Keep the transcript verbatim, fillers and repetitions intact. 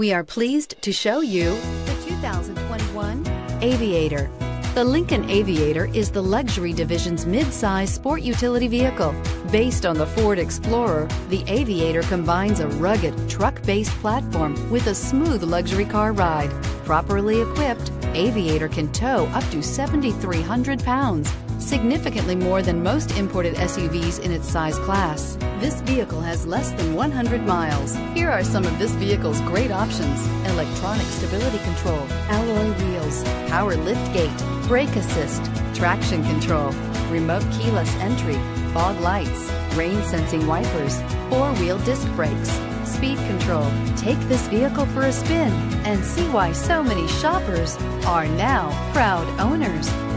We are pleased to show you the two thousand twenty-one Aviator. The Lincoln Aviator is the luxury division's mid-size sport utility vehicle. Based on the Ford Explorer, the Aviator combines a rugged, truck-based platform with a smooth luxury car ride. Properly equipped, Aviator can tow up to seven thousand three hundred pounds, significantly more than most imported S U Vs in its size class. This vehicle has less than one hundred miles. Here are some of this vehicle's great options: electronic stability control, alloy wheels, power lift gate, brake assist, traction control, remote keyless entry, fog lights, rain sensing wipers, four-wheel disc brakes, speed control. Take this vehicle for a spin and see why so many shoppers are now proud owners.